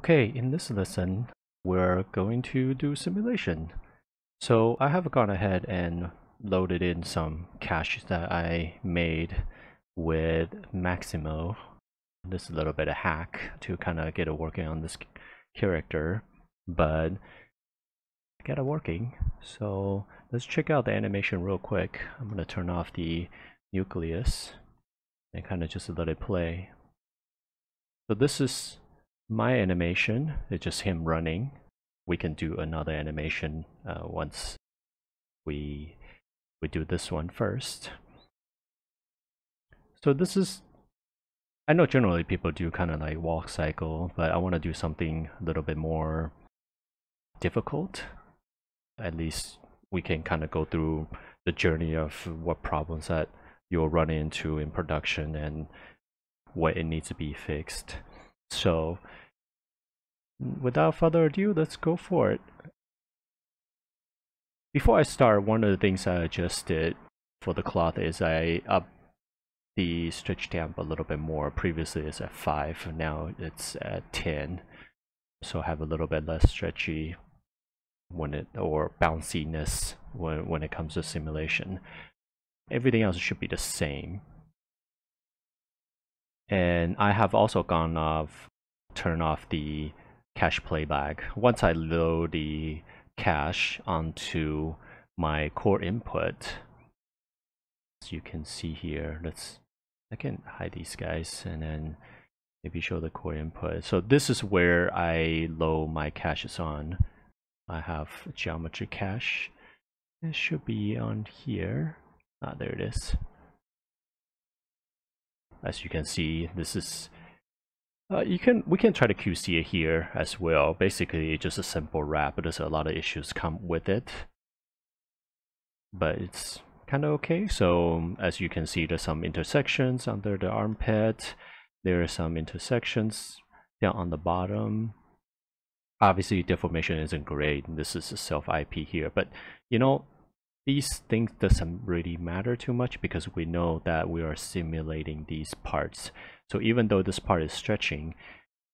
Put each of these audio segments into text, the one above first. Okay, in this lesson, we're going to do simulation. So I have gone ahead and loaded in some caches that I made with Maximo. This is a little bit of hack to kind of get it working on this character, but I got it working. So let's check out the animation real quick. I'm going to turn off the nucleus and kind of just let it play. So this is my animation, it's just him running. We can do another animation once we do this one first. So this is, I know generally people do kind of like walk cycle, but I want to do something a little bit more difficult. At least we can kind of go through the journey of what problems that you'll run into in production and what it needs to be fixed. So without further ado, let's go for it. Before I start, one of the things I adjusted for the cloth is I upped the stretch damp a little bit more. Previously it's at 5, now it's at 10. So have a little bit less stretchy when it, or bounciness when it comes to simulation. Everything else should be the same. And I have also gone off, turn off the cache playback. Once I load the cache onto my core input, as you can see here, I can hide these guys and then maybe show the core input. So this is where I load my caches on. I have a geometry cache. It should be on here. Ah, there it is. As you can see, this is we can try to QC it here as well. Basically, just a simple wrap. There's a lot of issues come with it, but it's kind of okay. So as you can see, there's some intersections under the armpit. There are some intersections down on the bottom. Obviously, deformation isn't great. This is a self IP here, but you know, these things doesn't really matter too much because we know that we are simulating these parts. So even though this part is stretching,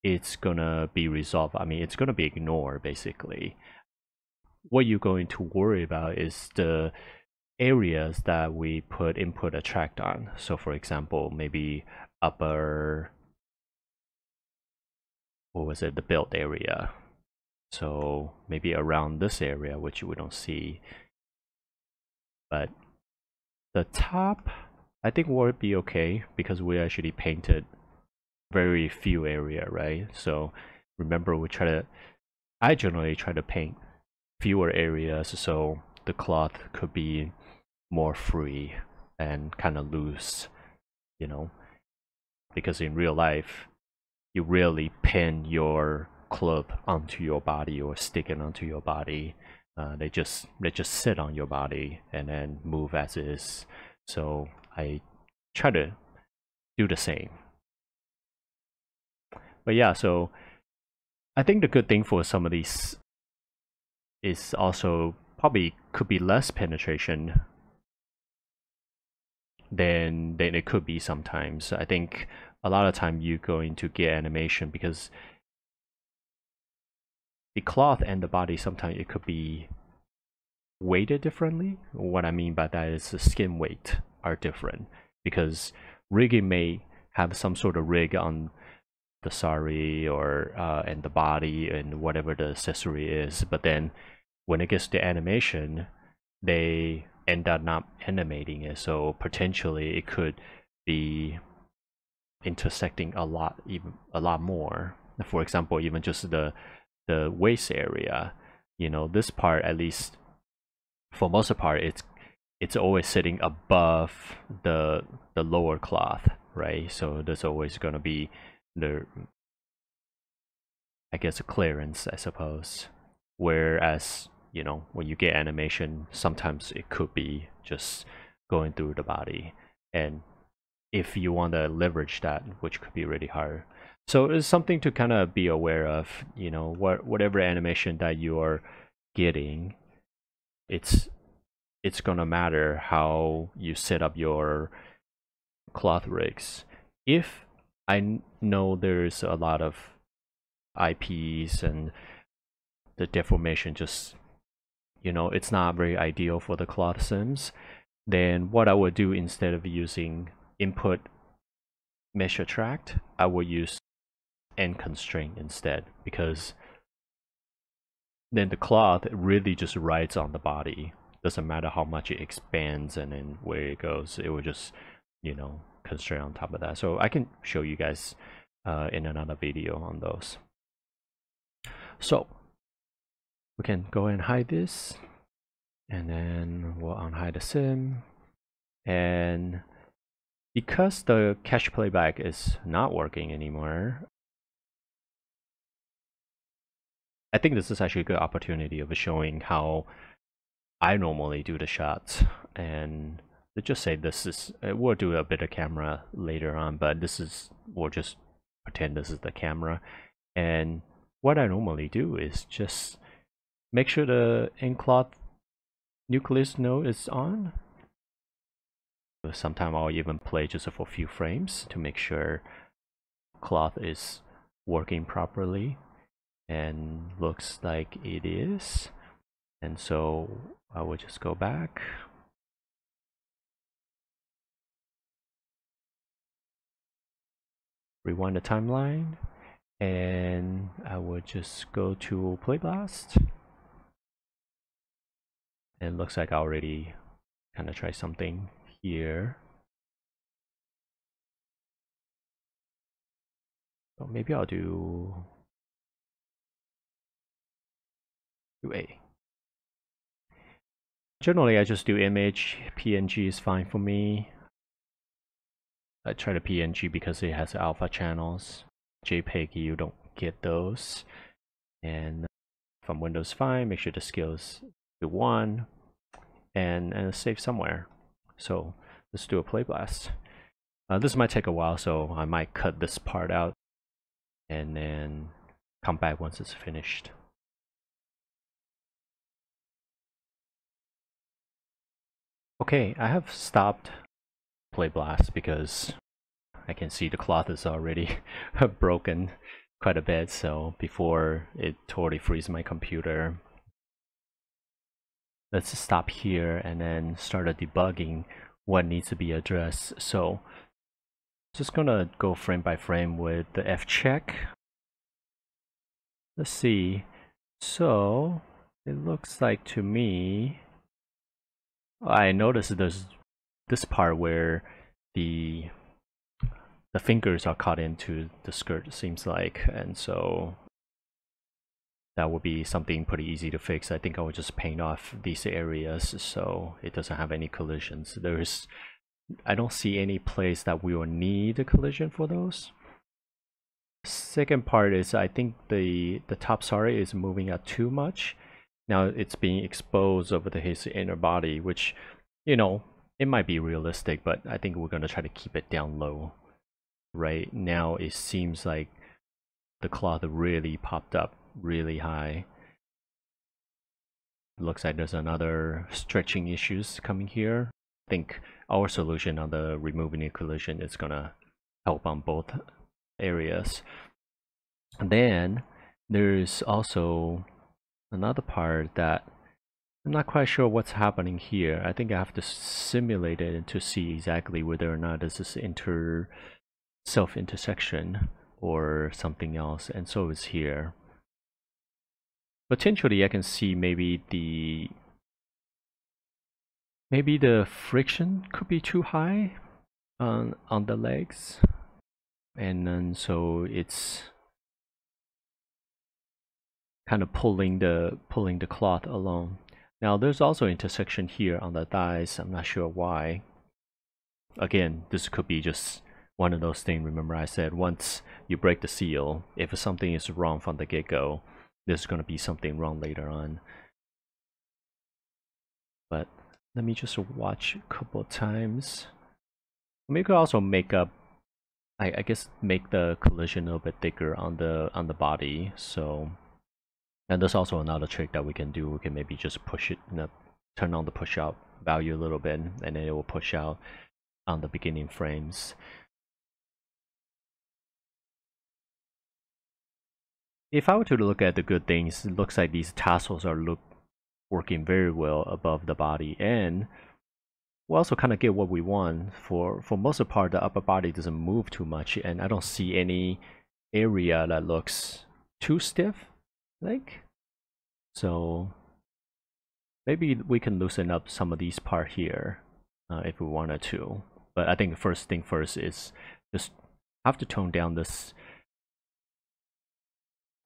it's gonna be resolved. I mean, it's gonna be ignored basically. What you're going to worry about is the areas that we put input attract on. So for example, maybe the built area. So maybe around this area, which we don't see. But the top, I think, will be okay because we actually painted very few area, right? So remember, I generally try to paint fewer areas so the cloth could be more free and kind of loose, you know, because in real life, you rarely pin your cloth onto your body or stick it onto your body. They just sit on your body and then move as is. So I try to do the same. But yeah, so I think the good thing for some of these is also probably could be less penetration than it could be sometimes. I think a lot of time you're going to get animation because the cloth and the body, sometimes it could be weighted differently. What I mean by that is the skin weight are different because rigging may have some sort of rig on the sari or and the body and whatever the accessory is, but then when it gets to animation, they end up not animating it, so potentially it could be intersecting a lot more. For example, even just the waist area, you know, this part, at least for most of the part, it's always sitting above the lower cloth, right? So there's always going to be a clearance, I suppose, whereas, you know, when you get animation, sometimes it could be just going through the body, and if you want to leverage that, which could be really hard. So it's something to kind of be aware of, you know, whatever animation that you are getting, it's gonna matter how you set up your cloth rigs. If I know there's a lot of IPs and the deformation just, you know, it's not very ideal for the cloth sims, then what I would do instead of using input mesh attract, I will use end constraint instead, because then the cloth really just rides on the body. Doesn't matter how much it expands and then where it goes, it will just, you know, constrain on top of that. So I can show you guys in another video on those. So we can go and hide this, and then we'll unhide the sim. And because the cache playback is not working anymore, I think this is actually a good opportunity of showing how I normally do the shots. And let's just say this is, we'll do a bit of camera later on, but this is, we'll just pretend this is the camera. And what I normally do is just make sure the nCloth nucleus node is on. Sometimes I'll even play just for a few frames to make sure cloth is working properly, and looks like it is. And so I will just go back. Rewind the timeline, and I will just go to playblast. And it looks like I already kind of tried something here. So maybe I'll do A. Generally, I just do image, PNG is fine for me. I try the PNG because it has alpha channels. JPEG, you don't get those. And from Windows 5, make sure the scale is to 1, and save somewhere. So let's do a playblast. This might take a while, so I might cut this part out and then come back once it's finished. Okay, I have stopped playblast because I can see the cloth is already broken quite a bit, so before it totally freezes my computer. Let's stop here and then start debugging what needs to be addressed. So just gonna go frame by frame with the F check. Let's see. So it looks like to me, I noticed there's this part where the fingers are caught into the skirt, it seems like, and so that would be something pretty easy to fix. I think I would just paint off these areas so it doesn't have any collisions. There's, I don't see any place that we will need a collision for those. Second part is I think the top sorry is moving out too much. Now it's being exposed over his inner body, which, you know, it might be realistic, but I think we're going to try to keep it down low. Right now it seems like the cloth really popped up really high. Looks like there's another stretching issues coming here. I think our solution on the removing the collision is going to help on both areas. And then there's also another part that I'm not quite sure what's happening here. I think I have to simulate it to see exactly whether or not this is self-intersection or something else, and so is here. Potentially I can see maybe the friction could be too high on the legs, and then so it's kind of pulling the cloth along. Now there's also intersection here on the thighs. I'm not sure why. Again, this could be just one of those things. Remember I said once you break the seal, if something is wrong from the get-go, there's going to be something wrong later on. But let me just watch a couple times. We could also make up, I guess, make the collision a little bit thicker on the body. So, and there's also another trick that we can do. We can maybe just push it, turn on the push out value a little bit, and then it will push out on the beginning frames. If I were to look at the good things, it looks like these tassels are working very well above the body, and we also kind of get what we want. For most of the part, the upper body doesn't move too much, and I don't see any area that looks too stiff, like. So maybe we can loosen up some of these parts here if we wanted to. But I think first thing first is just have to tone down this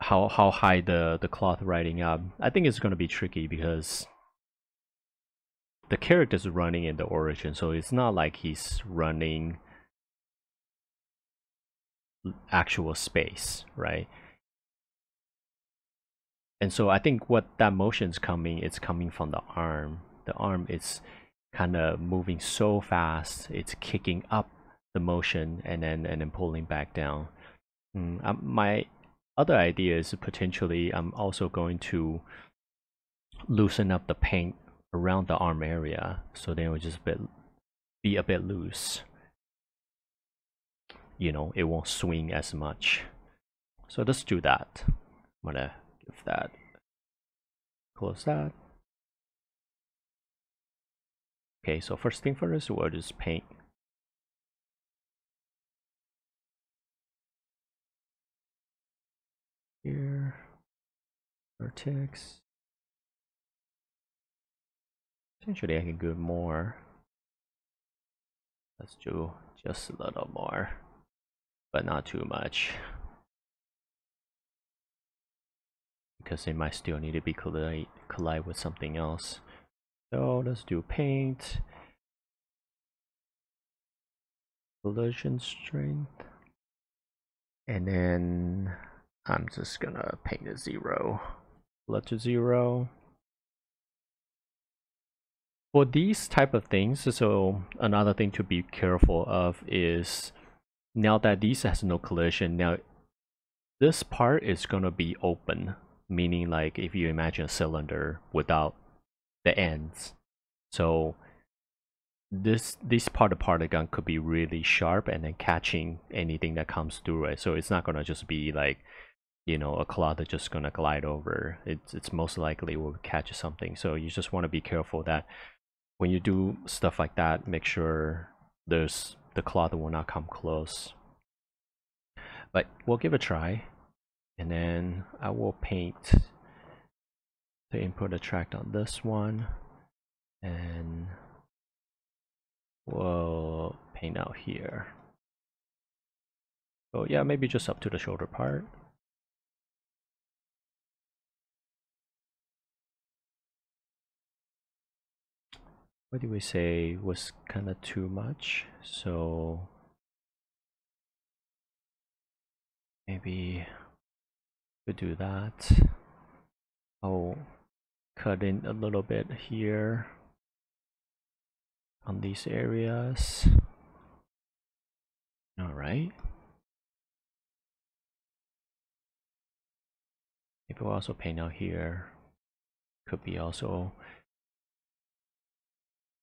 how high the cloth riding up. I think it's going to be tricky because the character's running in the origin, so it's not like he's running actual space, right? And so I think what that motion's coming, it's coming from the arm. The arm is kind of moving so fast, it's kicking up the motion and then pulling back down. My other idea is potentially I'm also going to loosen up the paint around the arm area, so then it will just be a bit loose. You know, it won't swing as much. So let's do that. I'm gonna give that, close that. Okay, so first thing first, we'll just paint. Here, vertex. Potentially I can do more. Let's do just a little more, but not too much, because it might still need to be collide with something else. So let's do paint, collision strength, and then I'm just gonna paint a 0, let to 0. For these type of things, so another thing to be careful of is, now that these has no collision, now this part is gonna be open, meaning like if you imagine a cylinder without the ends, so this part of particle could be really sharp and then catching anything that comes through it. So it's not gonna just be like, you know, a cloth that's just gonna glide over. It's most likely will catch something. So you just want to be careful that when you do stuff like that, make sure the cloth will not come close. But we'll give it a try, and then I will paint the input attract on this one, and we'll paint out here. So yeah, maybe just up to the shoulder part. What did we say was kind of too much? So maybe we could do that. I'll cut in a little bit here on these areas. All right. Maybe we'll also paint out here. Could be also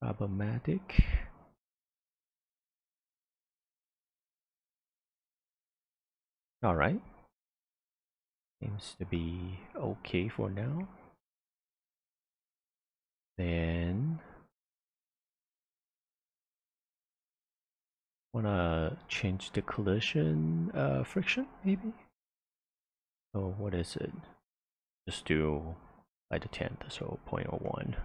problematic. All right, seems to be okay for now. Then wanna change the collision friction maybe. So what is it? Just do by the 10th, so 0.01.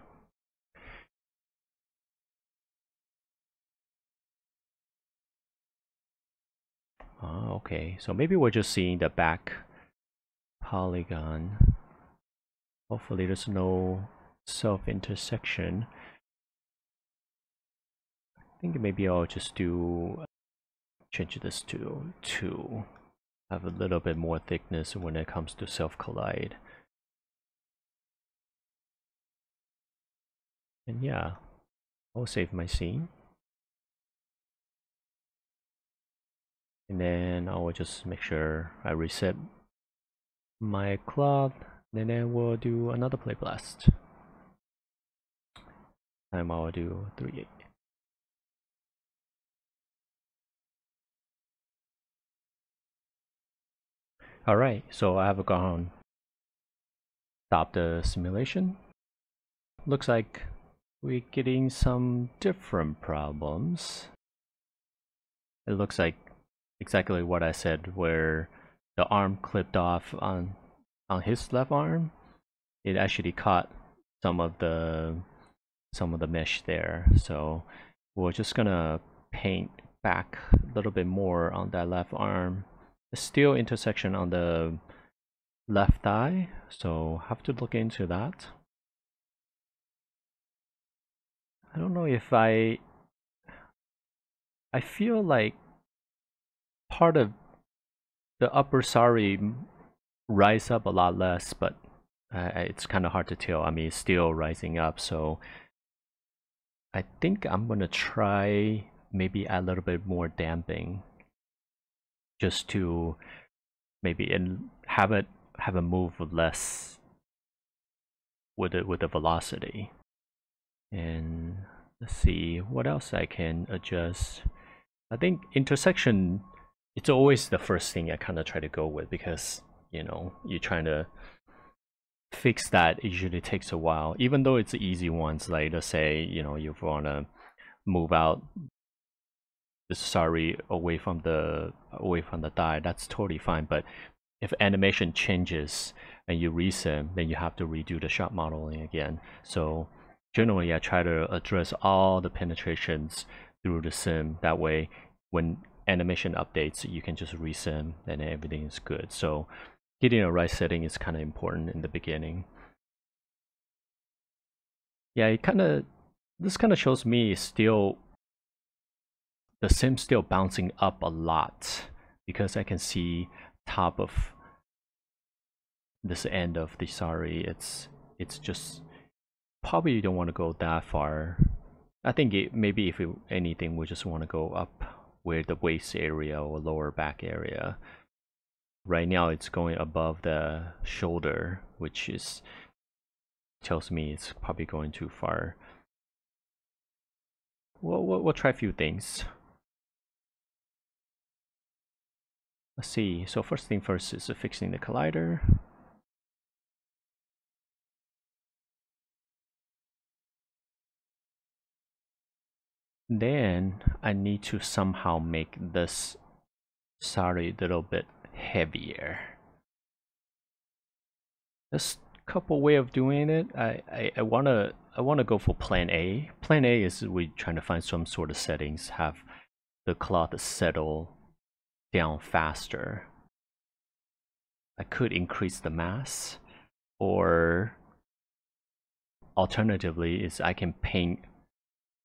Oh, okay, so maybe we're just seeing the back polygon. Hopefully there's no self-intersection. I think maybe I'll just do change this to 2. Have a little bit more thickness when it comes to self-collide. And yeah, I'll save my scene. And then I will just make sure I reset my cloth, and then we'll do another playblast. Time I will do 3.8. Alright, so I have gone on. Stop the simulation. Looks like we're getting some different problems. It looks like exactly what I said, where the arm clipped off on his left arm. It actually caught some of the mesh there. So we're just gonna paint back a little bit more on that left arm. It's still intersection on the left thigh, so have to look into that. I don't know if I feel like part of the upper sari rise up a lot less, but it's kind of hard to tell. I mean, it's still rising up, so I think I'm gonna try maybe add a little bit more damping, just to maybe have it move less with the velocity. And let's see what else I can adjust. I think intersection, it's always the first thing I kind of try to go with, because you know, you're trying to fix that, it usually takes a while, even though it's easy ones. Like let's say, you know, you want to move out the sari away from the thigh, that's totally fine. But if animation changes and you resim, then you have to redo the shot modeling again. So generally I try to address all the penetrations through the sim, that way when animation updates you can just resim and everything is good. So getting a right setting is kind of important in the beginning. Yeah, it kind of, this kind of shows me still the sim still bouncing up a lot, because I can see top of this end of the sari. It's just probably you don't want to go that far. I think it, maybe if it, anything, we just want to go up where the waist area or lower back area. Right now it's going above the shoulder, which is tells me it's probably going too far. We'll try a few things. Let's see. So first thing first is fixing the collider. Then I need to somehow make this sari a little bit heavier. There's a couple ways of doing it. I wanna go for plan A. Plan A is we're trying to find some sort of settings, have the cloth settle down faster. I could increase the mass, or alternatively is I can paint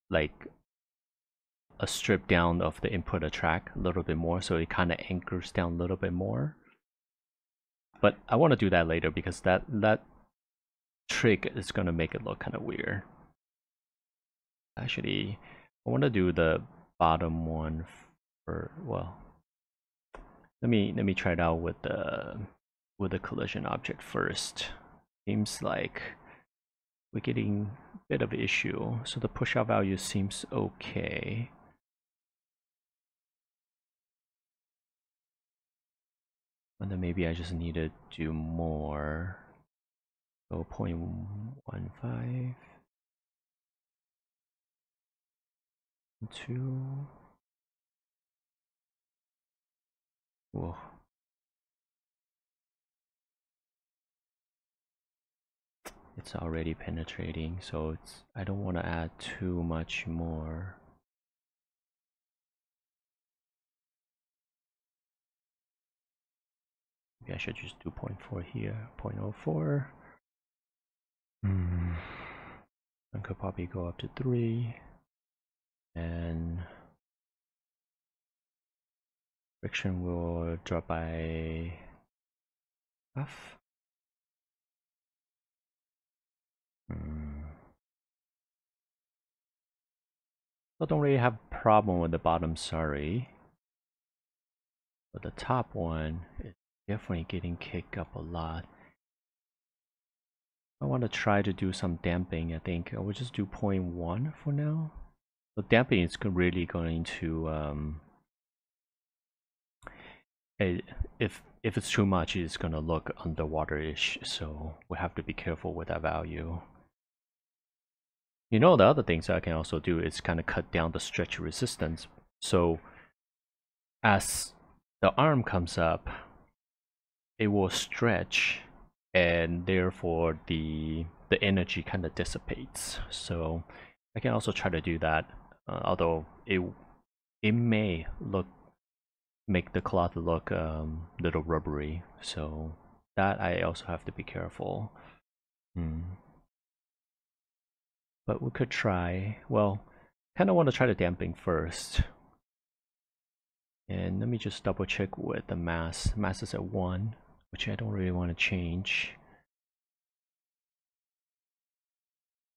like a strip down of the input attract a little bit more, so it kind of anchors down a little bit more. But I want to do that later, because that trick is going to make it look kind of weird. Actually, I want to do the bottom one for, well, let me try it out with the collision object first. Seems like we're getting a bit of an issue. So the push out value seems okay. And then maybe I just need to do more. So 0.15, 2. Whoa. It's already penetrating, so it's, I don't want to add too much more. Maybe I should just do 0.4 here, 0.04. I could probably go up to 3, and friction will drop by half. I don't really have a problem with the bottom sari, but the top one is definitely getting kicked up a lot. I want to try to do some damping. I think I will just do 0.1 for now. The damping is really going to, if if it's too much, it's gonna look underwater-ish, so we have to be careful with that value. You know, the other things I can also do is kind of cut down the stretch resistance. So as the arm comes up, it will stretch, and therefore the energy kind of dissipates. So I can also try to do that, although it may make the cloth look a little rubbery, so that I also have to be careful. But we could try, well, kind of want to try the damping first. And let me just double check with the mass. Mass is at 1, which I don't really want to change.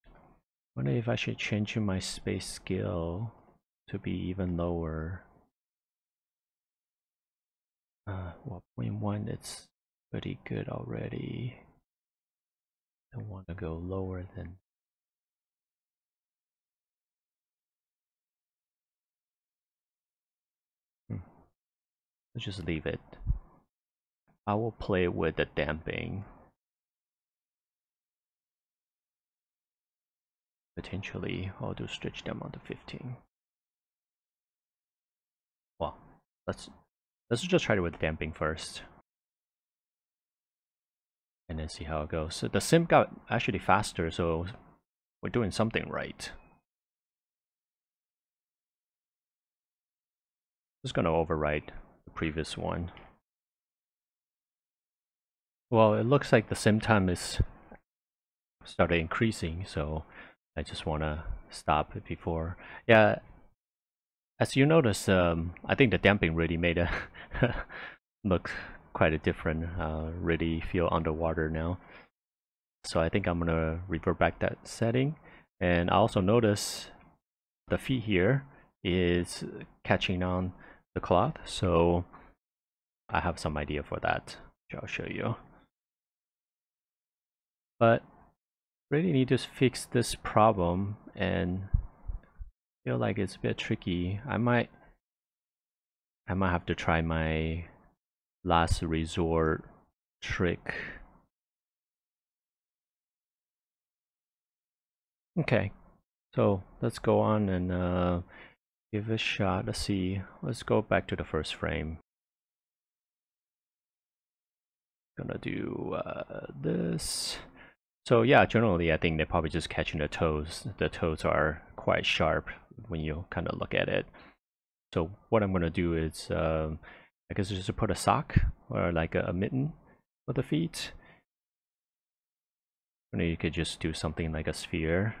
I wonder if I should change my space scale to be even lower. Well, 0.1, it's pretty good already. Don't want to go lower than. Let's just leave it. I will play with the damping. Potentially, I'll do stretch them onto 15. Well, let's just try it with damping first, and then see how it goes. So the simp got actually faster, so we're doing something right. Just gonna overwrite the previous one. Well, it looks like the simp time is started increasing, so I just wanna stop it before. Yeah. As you notice, I think the damping really made it look quite a different, really feel underwater now. So I think I'm going to revert back that setting. And I also notice the feet here is catching on the cloth, so I have some idea for that, which I'll show you. But really need to fix this problem, and feel like it's a bit tricky. I might have to try my last resort trick. Okay, so let's go on and give it a shot. Let's see. Let's go back to the first frame. Gonna do this. So yeah, generally I think they're probably just catching the toes. The toes are quite sharp when you kind of look at it. So what I'm going to do is, I guess just to put a sock or like a mitten for the feet. Or you could just do something like a sphere.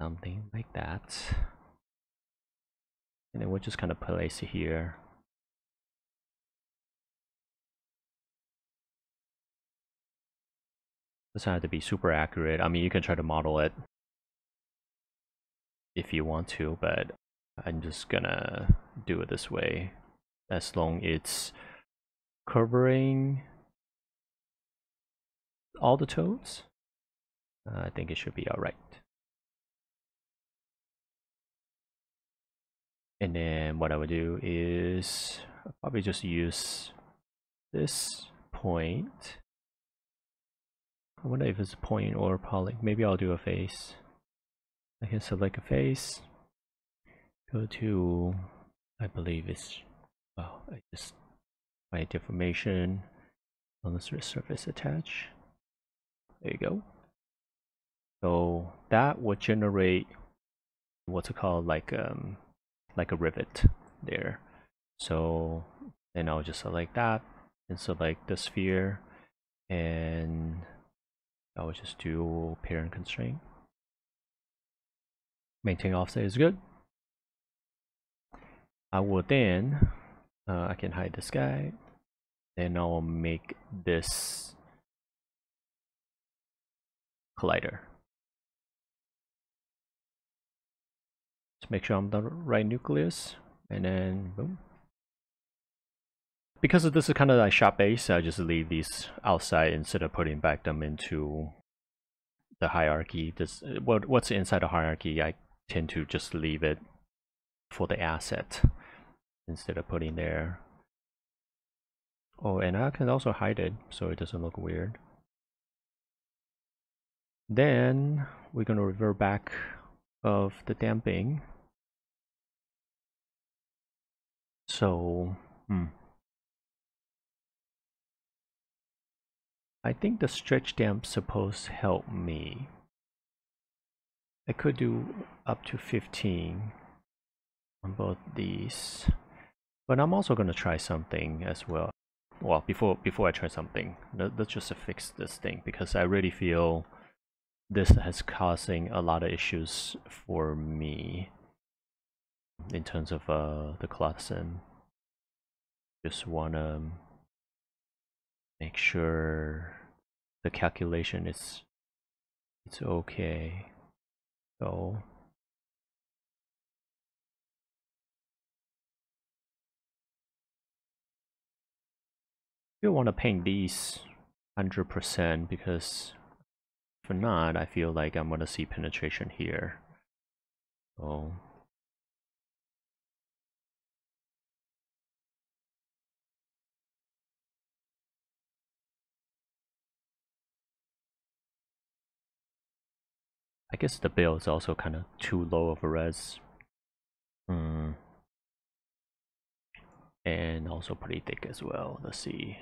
Something like that. And then we'll just kind of place it here. Doesn't have to be super accurate. I mean, you can try to model it if you want to, but I'm just gonna do it this way. As long as it's covering all the toes, I think it should be alright. And then what I would do is I'll probably just use this point. I wonder if it's a point or a poly. Maybe I'll do a face. I can select a face. Go to, I believe it's, well, I just, my deformation. Unless there's surface attach. There you go. So that would generate what's it called, like a rivet there. So then I'll just select that and select the sphere, and I'll just do parent constraint. Maintain offset is good. I will then I can hide this guy. Then I'll make this collider. Make sure I'm the right nucleus, and then boom. Because this is kind of like shot base, I just leave these outside instead of putting back them into the hierarchy. This what's inside a hierarchy, I tend to just leave it for the asset instead of putting there. Oh, and I can also hide it so it doesn't look weird. Then we're going to revert back of the damping. So I think the stretch damp supposed to help me. I could do up to 15 on both these, but I'm also going to try something as well. Well, before I try something, let's just fix this thing, because I really feel this has causing a lot of issues for me in terms of the collapsing. Just want to make sure the calculation is okay. So you want to paint these 100%, because if not, I feel like I'm going to see penetration here. So I guess the build is also kind of too low of a res. And also pretty thick as well. Let's see.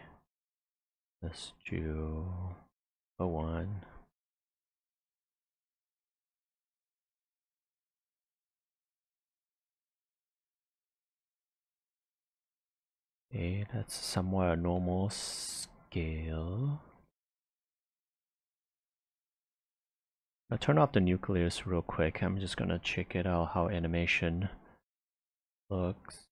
Let's do a one. Okay, that's somewhat a normal scale. I'll turn off the nucleus real quick. I'm just gonna check it out how animation looks.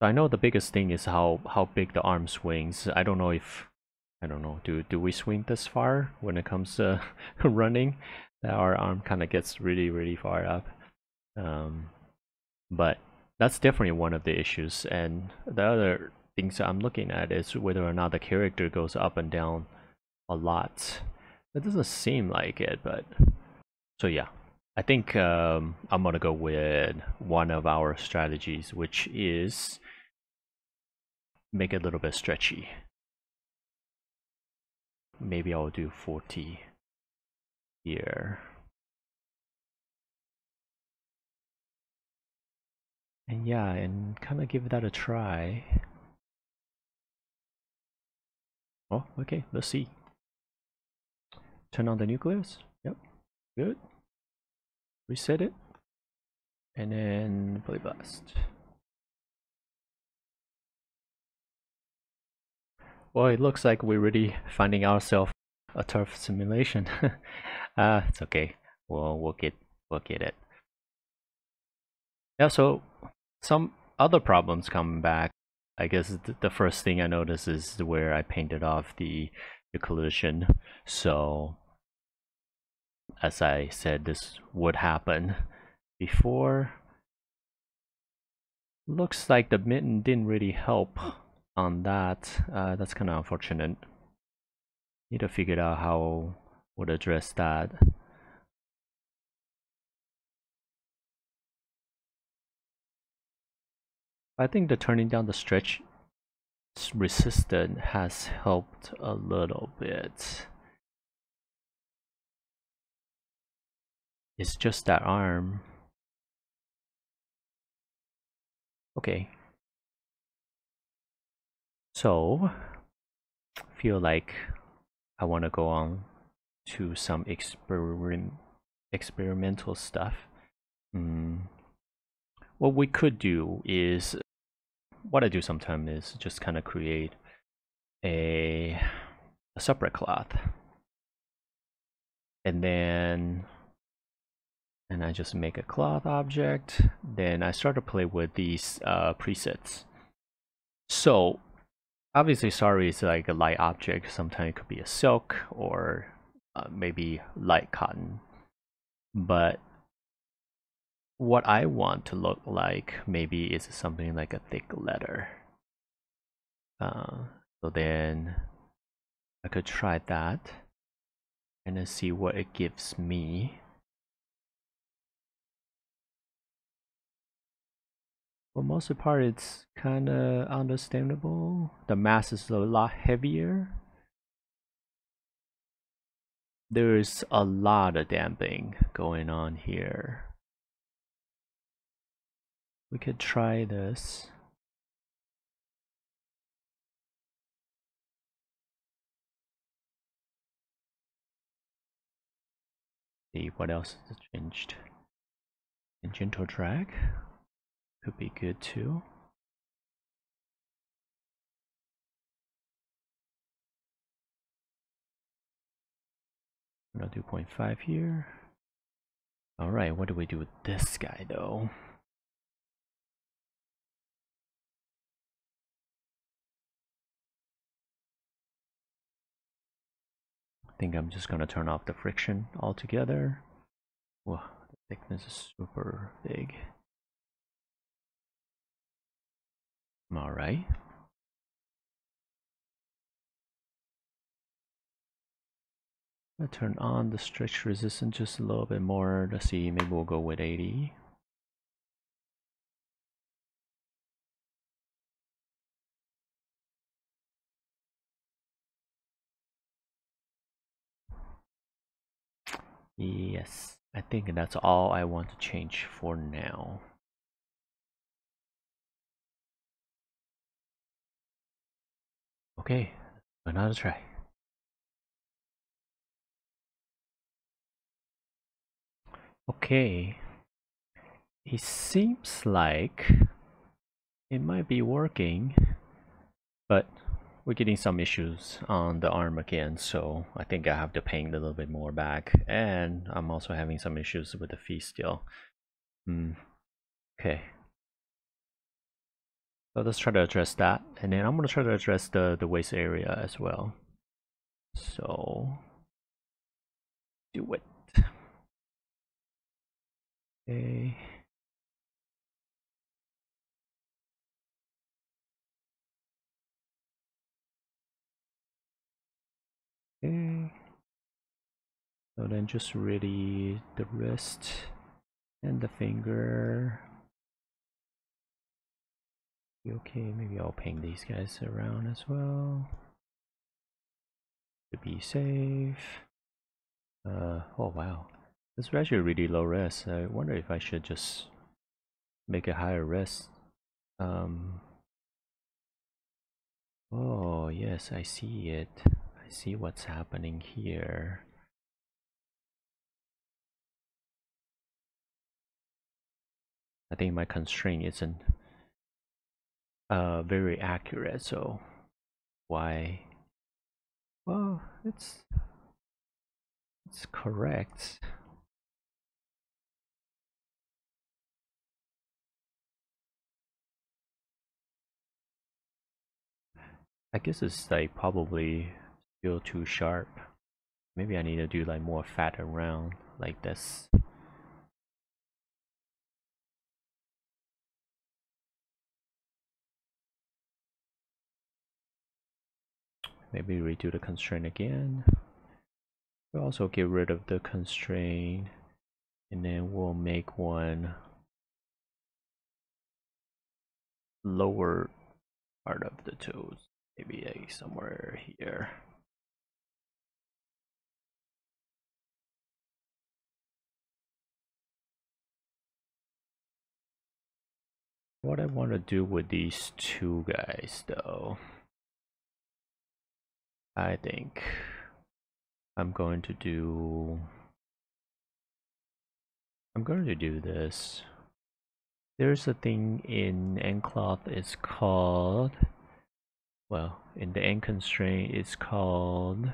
I know the biggest thing is how big the arm swings. I don't know if do we swing this far when it comes to running? Our arm kind of gets really far up, but that's definitely one of the issues. And the other things I'm looking at is whether or not the character goes up and down a lot. It doesn't seem like it, but so yeah, I think I'm gonna go with one of our strategies, which is make it a little bit stretchy. Maybe I'll do 40 here. And yeah, and kind of give that a try. Oh, okay, let's see. Turn on the nucleus. Yep, good. Reset it, and then playblast. Well, it looks like we're really finding ourselves a turf simulation. It's okay. Well, we'll get it. Yeah. So some other problems come back. I guess the first thing I noticed is where I painted off the collision. So, as I said, this would happen before. Looks like the mitten didn't really help on that. That's kind of unfortunate. Need to figure out how would address that. I think the turning down the stretch resistance has helped a little bit. It's just that arm. Okay. So, I feel like I want to go on to some experimental stuff. What we could do is, what I do sometimes is just kind of create a separate cloth. And then I just make a cloth object. Then I start to play with these presets. So obviously, sorry, it's like a light object. Sometimes it could be a silk or maybe light cotton. But what I want to look like maybe is something like a thick leather. So then I could try that and then see what it gives me. For most of the part, it's kind of understandable. The mass is a lot heavier. There's a lot of damping going on here. We could try this. See what else is changed. And gentle drag could be good too. Another 2.5 here. All right, what do we do with this guy though? I think I'm just gonna turn off the friction altogether. Whoa, the thickness is super big. All right. I'll turn on the stretch resistance just a little bit more. Let's see, maybe we'll go with 80. Yes, I think that's all I want to change for now. Okay, another try. Okay, it seems like it might be working, but we're getting some issues on the arm again, so I think I have to paint a little bit more back, and I'm also having some issues with the feet still. Okay, so let's try to address that, and then I'm going to try to address the waist area as well. So, do it. Okay. Okay. So then just really the wrist and the finger. Okay, maybe I'll paint these guys around as well to be safe. Oh wow. It's actually really low res. I wonder if I should just make a higher res. Oh yes, I see it. I see what's happening here. I think my constraint isn't very accurate, so why? Well, it's correct. I guess it's like probably still too sharp. Maybe I need to do like more fat around like this. Maybe redo the constraint again. We'll also get rid of the constraint and then we'll make one lower part of the toes. Maybe like somewhere here. What I want to do with these two guys though, I think I'm going to do this. There's a thing in nCloth, it's called, well, in the N constraint, it's called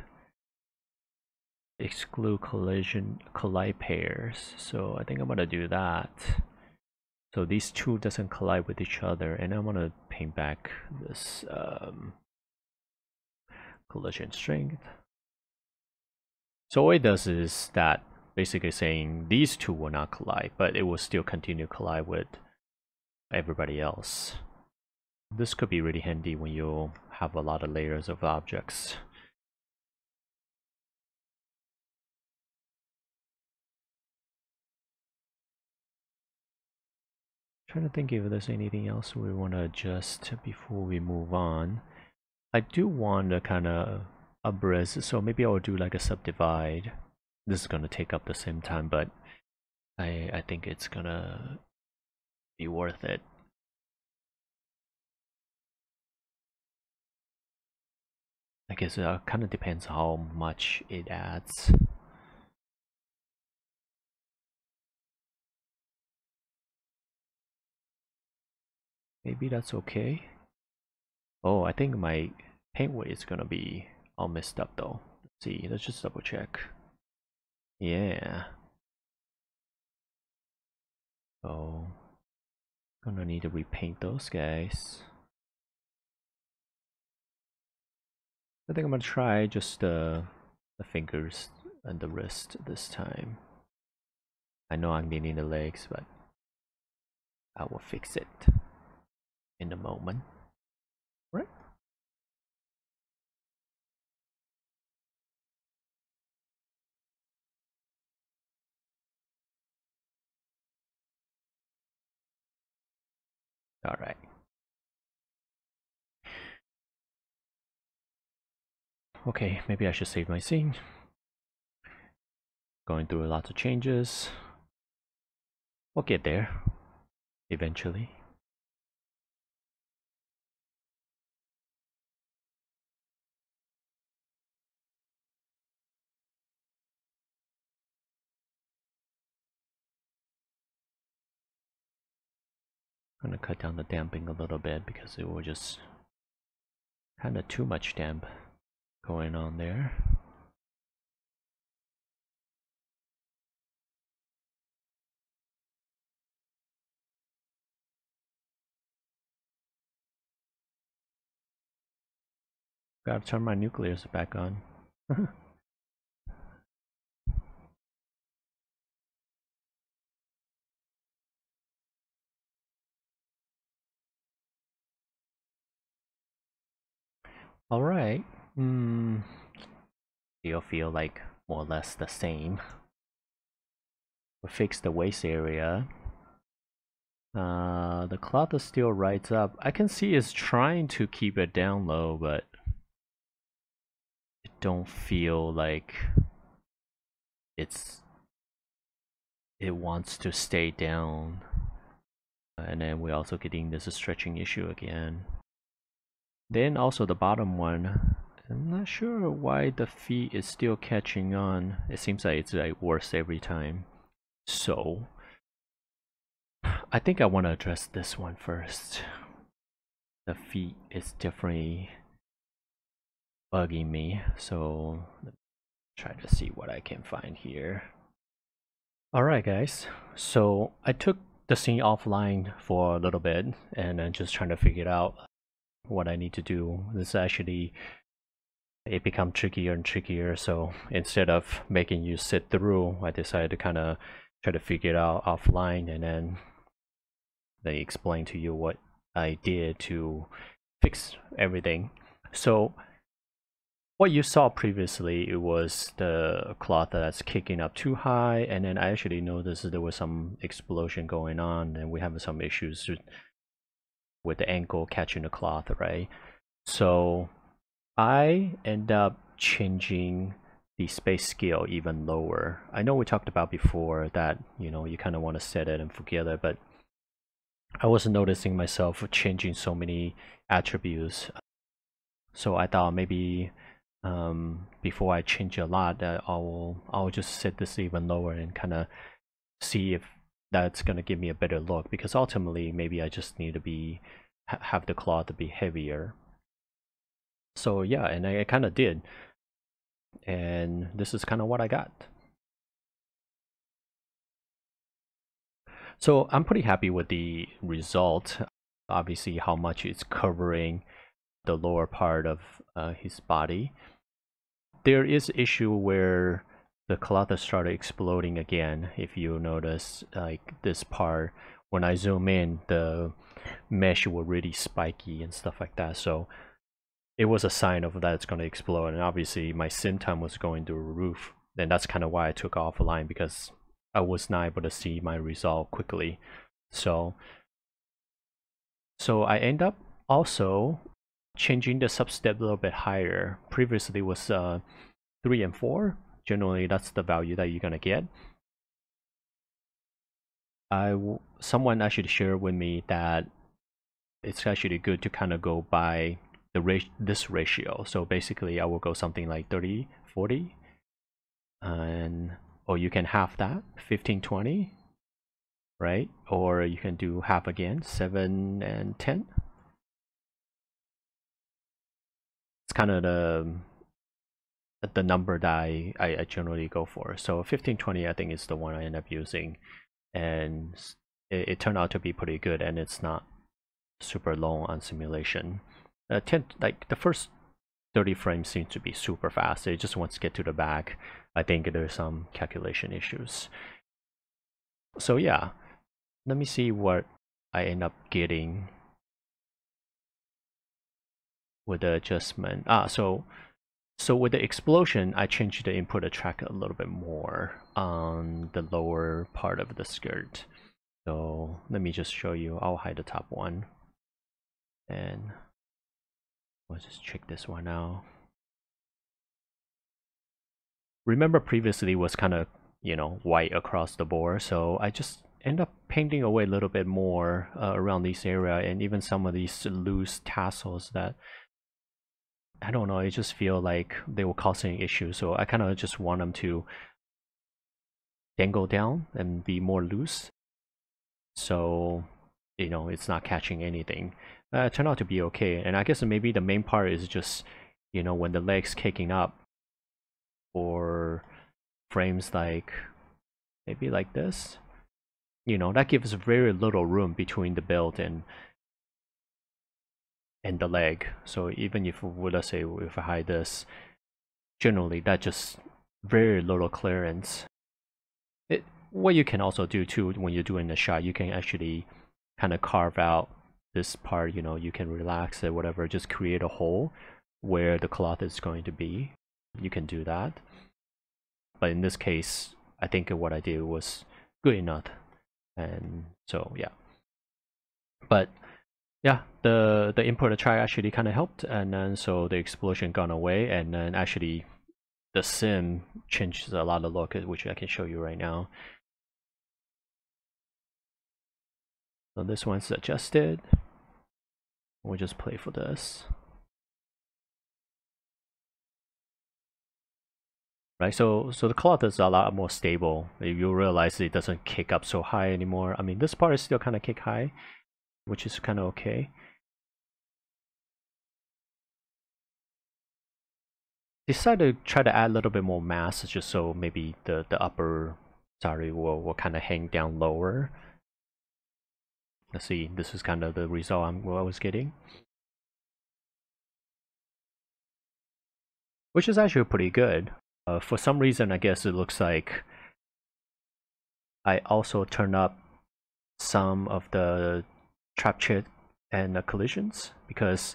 exclude collide pairs. So I think I'm gonna do that. So these two doesn't collide with each other, and I'm gonna paint back this collision strength. So what it does is that basically saying these two will not collide, but it will still continue to collide with everybody else. This could be really handy when you have a lot of layers of objects. trying to think if there's anything else we want to adjust before we move on. I do want to kind of abreast, so maybe I will do like a subdivide. This is going to take up the same time, but I think it's going to be worth it. I guess it kind of depends how much it adds. Maybe that's okay. Oh, I think my paint weight is gonna be all messed up though. Let's see, let's just double check. Yeah. So, gonna need to repaint those guys. I think I'm gonna try just the fingers and the wrist this time. I know I'm needing the legs, but I will fix it in a moment. Right? All right. Okay, maybe I should save my scene. Going through a lot of changes. We'll get there eventually. I'm gonna cut down the damping a little bit because it was just kind of too much damp going on there. Gotta turn my nucleus back on. All right. It'll feel like more or less the same. We fixed the waist area. The cloth is still right up. I can see it's trying to keep it down low, but it don't feel like it wants to stay down. And then we're also getting this stretching issue again. Then also the bottom one, I'm not sure why the feet is still catching on. It seems like it's like worse every time. So I think I want to address this one first. The feet is definitely bugging me. So let's try to see what I can find here. Alright guys, so I took the scene offline for a little bit and I'm just trying to figure it out. What I need to do is actually it become trickier and trickier, so instead of making you sit through, I decided to kind of try to figure it out offline and then they explain to you what I did to fix everything. So what you saw previously, it was the cloth that's kicking up too high, and then I actually noticed there was some explosion going on and we have some issues with the ankle catching the cloth, right? So I end up changing the space scale even lower. I know we talked about before that, you know, you kind of want to set it and forget it, but I was noticing myself changing so many attributes. So I thought maybe before I change a lot, that I'll just set this even lower and kind of see if that's going to give me a better look, because ultimately maybe I just need to have the cloth to be heavier. So yeah, and I kind of did, and this is kind of what I got. So I'm pretty happy with the result. Obviously how much it's covering the lower part of his body. There is issue where the cloth started exploding again. If you notice, like this part, when I zoom in, the mesh were really spiky and stuff like that. So it was a sign of that it's going to explode. And obviously my sim time was going through the roof. And that's kind of why I took offline, because I was not able to see my result quickly. So So I end up also changing the substep a little bit higher. Previously was 3 and 4. Generally, that's the value that you're gonna get. Someone actually shared with me that it's actually good to kind of go by the this ratio. So basically, I will go something like 30, 40, and or you can half that, 15, 20, right? Or you can do half again, 7 and 10. It's kind of the number that I generally go for. So 15, 20, I think is the one I end up using. And it turned out to be pretty good, and it's not super long on simulation. 10, like the first 30 frames seems to be super fast. It just wants to get to the back. I think there's some calculation issues. So yeah, let me see what I end up getting with the adjustment. So with the explosion, I changed the input attract a little bit more on the lower part of the skirt. So let me just show you. I'll hide the top one, and let's just check this one out. Remember previously was kind of, you know, white across the board, so I just end up painting away a little bit more around this area, and even some of these loose tassels that, I don't know, I just feel like they were causing issues. So I kind of just want them to dangle down and be more loose, so you know it's not catching anything. It turned out to be okay, and I guess maybe the main part is just, you know, when the leg's kicking up, or frames like maybe like this, you know, that gives very little room between the build and the leg. So even if, let's say, if I hide this, generally that just very little clearance. What you can also do too when you're doing the shot, you can actually kind of carve out this part, you know, you can relax it, whatever, just create a hole where the cloth is going to be. You can do that, but in this case I think what I did was good enough, and so yeah. But yeah, the input attract actually kind of helped, and then so the explosion gone away, and then actually the sim changes a lot of look, which I can show you right now. So this one's adjusted. We'll just play for this. Right, so the cloth is a lot more stable. You realize it doesn't kick up so high anymore. I mean, this part is still kind of kick high, which is kind of okay. Decided to try to add a little bit more mass, just so maybe the upper sari will kind of hang down lower. Let's see, this is kind of the result I was getting, which is actually pretty good. For some reason, I guess it looks like I also turned up some of the trap check and collisions, because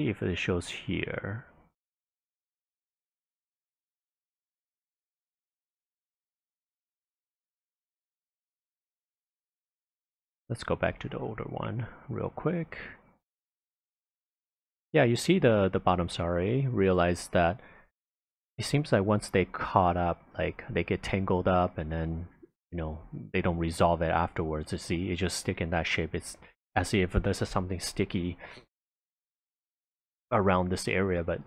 see if it shows here. Let's go back to the older one real quick. Yeah, you see the bottom sari, realize that it seems like once they caught up, like they get tangled up, and then, you know, they don't resolve it afterwards. You see, it just stick in that shape. It's as if there's something sticky around this area, but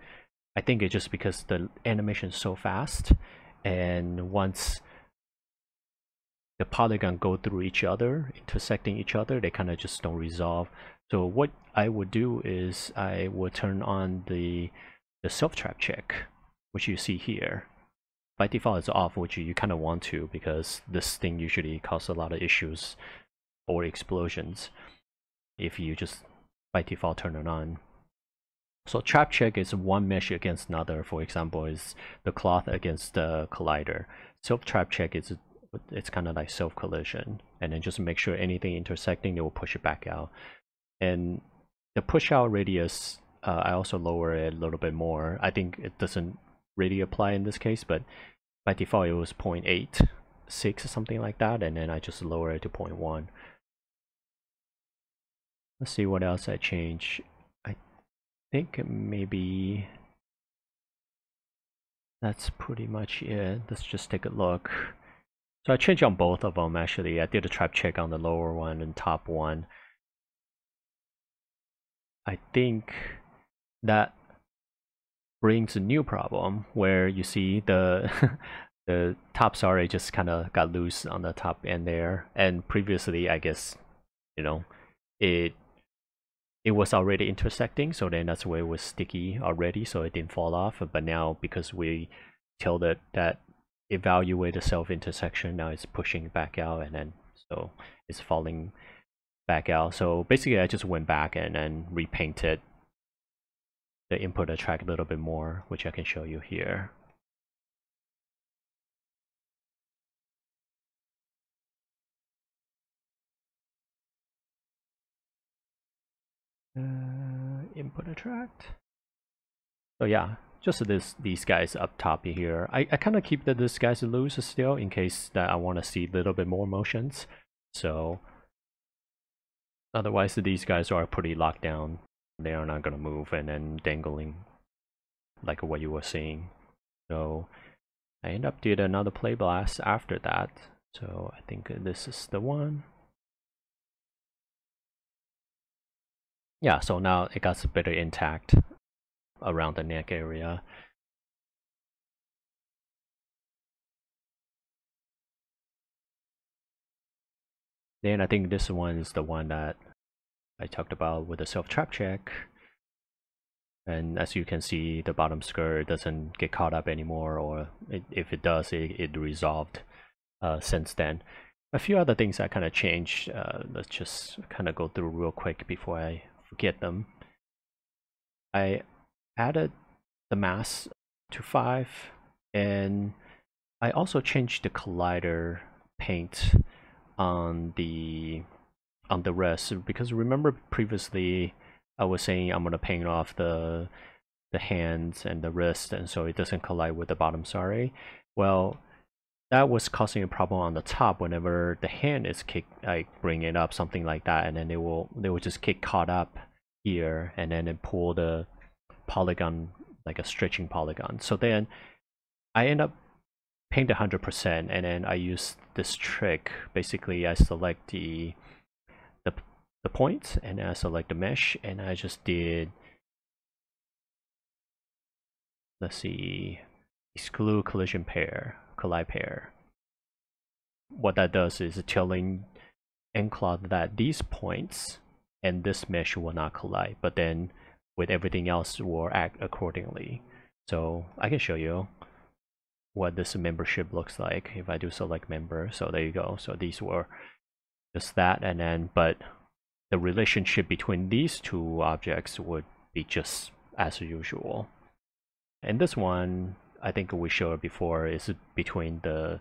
I think it's just because the animation is so fast, and once the polygon go through each other, intersecting each other, they kind of just don't resolve. So what I would do is I would turn on the self trap check, which you see here. By default it's off, which you kind of want to, because this thing usually causes a lot of issues or explosions if you just by default turn it on. So trap check is one mesh against another. For example, is the cloth against the collider. Self trap check is, it's kind of like self collision, and then just make sure anything intersecting, they will push it back out. And the push out radius, I also lower it a little bit more. I think it doesn't really apply in this case, but by default it was 0.86 or something like that, and then I just lower it to 0.1. Let's see what else I change. I think maybe that's pretty much it. Let's just take a look. So I changed on both of them actually. I did a trap check on the lower one and top one. I think that brings a new problem where you see the the tops already just kind of got loose on the top end there, and previously I guess, you know, it was already intersecting, so then that's where it was sticky already, so it didn't fall off. But now because we tilted that evaluate the self-intersection, now it's pushing back out, and then so it's falling back out. So basically I just went back and then repainted the input attract a little bit more, which I can show you here. Input attract. So yeah, just these guys up top here. I kind of keep this guys loose still in case that I want to see a little bit more motions. So otherwise these guys are pretty locked down. They are not going to move and then dangling like what you were seeing. So I end up doing another playblast after that. So I think this is the one. Yeah, so now it got better intact around the neck area. Then I think this one is the one that I talked about with the self trap check. And as you can see, the bottom skirt doesn't get caught up anymore, or if it does, it resolved since then. A few other things I kind of changed. Let's just kind of go through real quick before I forget them. I added the mass to 5, and I also changed the collider paint on the rest, because remember previously I was saying I'm gonna paint off the hands and the wrist, and so it doesn't collide with the bottom. Sorry, well, that was causing a problem on the top. Whenever the hand is kicked, I bring it up, something like that, and then they will just get caught up here, and then it pull the polygon, like a stretching polygon. So then I end up paint 100%, and then I use this trick. Basically I select the points, and I select the mesh, and I just did, let's see, exclude collision pair, collide pair. What that does is telling nCloth that these points and this mesh will not collide, but then with everything else will act accordingly. So I can show you what this membership looks like if I do select member. So there you go. So these were just that, and then but the relationship between these two objects would be just as usual. And this one, I think we showed before, is between the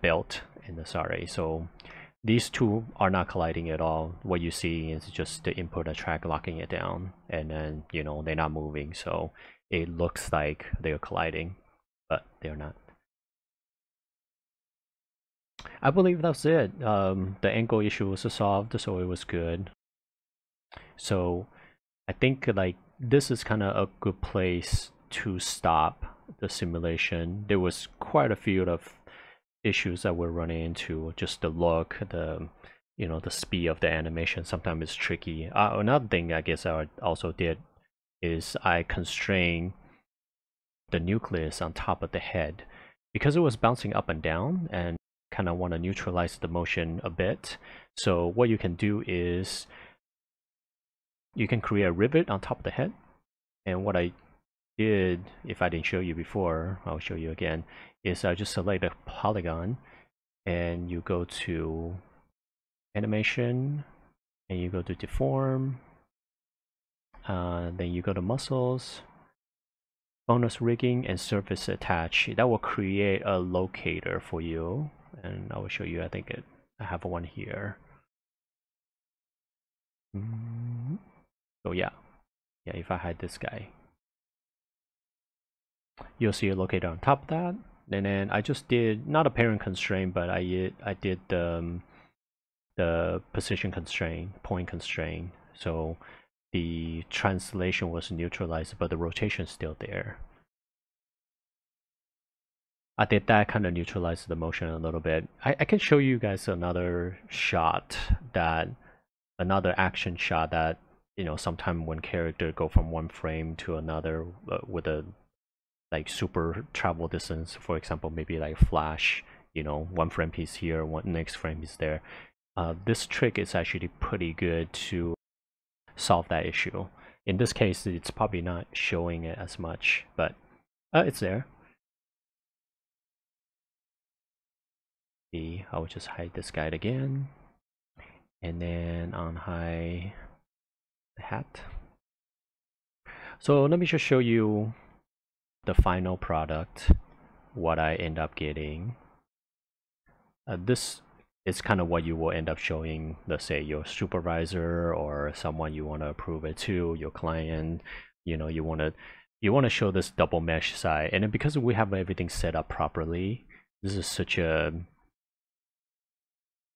belt and the sari. So these two are not colliding at all. What you see is just the input attract locking it down, and then, you know, they're not moving, so it looks like they're colliding, but they're not. I believe that's it. The angle issue was solved, so it was good. So I think like this is kind of a good place to stop the simulation. There was quite a few of issues that we're running into, just the look, the, you know, the speed of the animation sometimes is tricky. Another thing I guess I also did is I constrained the nucleus on top of the head, because it was bouncing up and down, and kind of want to neutralize the motion a bit. So what you can do is you can create a rivet on top of the head. And what I did, if I didn't show you before, I'll show you again, is I just select a polygon, and you go to animation, and you go to deform, then you go to muscles, bonus rigging, and surface attach. That will create a locator for you, and I will show you. I think I have one here. So yeah, if I hide this guy, you'll see a locator on top of that. And then I just did not a parent constraint, but I did the the position constraint, point constraint, so the translation was neutralized, but the rotation is still there. I did that, kind of neutralized the motion a little bit. I can show you guys another shot, that another action shot that, you know, sometime when character go from one frame to another with a like super travel distance, for example, maybe like flash, you know, one frame piece here, one next frame is there. This trick is actually pretty good to solve that issue. In this case, it's probably not showing it as much, but it's there. See, I will just hide this guide again, and then unhide the hat. So let me just show you the final product, what I end up getting. This is kind of what you will end up showing, let's say your supervisor or someone you want to approve it to, your client. You know, you want to show this double mesh side, and then because we have everything set up properly, this is such a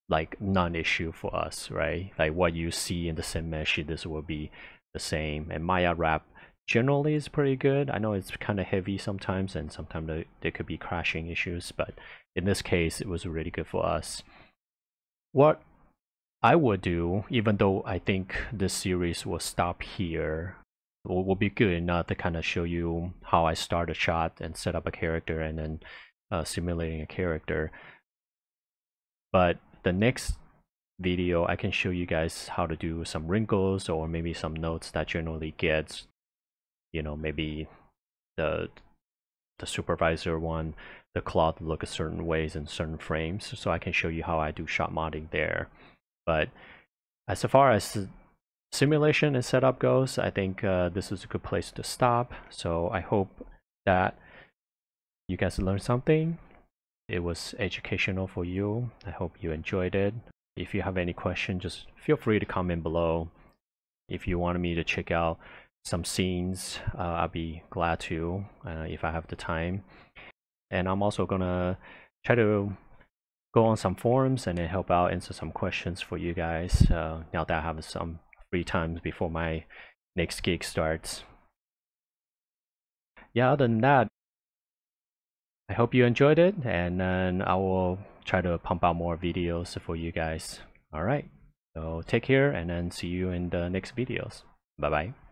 like non-issue for us, right? Like what you see in the same mesh, this will be the same. And Maya wrap generally is pretty good. I know it's kind of heavy sometimes, and sometimes there could be crashing issues, but in this case it was really good for us. What I would do, even though I think this series will stop here, will be good enough to kind of show you how I start a shot and set up a character, and then simulating a character. But the next video I can show you guys how to do some wrinkles, or maybe some notes that generally gets, you know, maybe the supervisor one, the cloth look a certain ways in certain frames, so I can show you how I do shot modding there. But as far as simulation and setup goes, I think this is a good place to stop. So I hope that you guys learned something. It was educational for you. I hope you enjoyed it. If you have any questions, just feel free to comment below. If you wanted me to check out some scenes, I'll be glad to, if I have the time. And I'm also gonna try to go on some forums and then help out, answer some questions for you guys, now that I have some free time before my next gig starts. Yeah, other than that, I hope you enjoyed it, and then I will try to pump out more videos for you guys. Alright, so take care, and then see you in the next videos. Bye bye.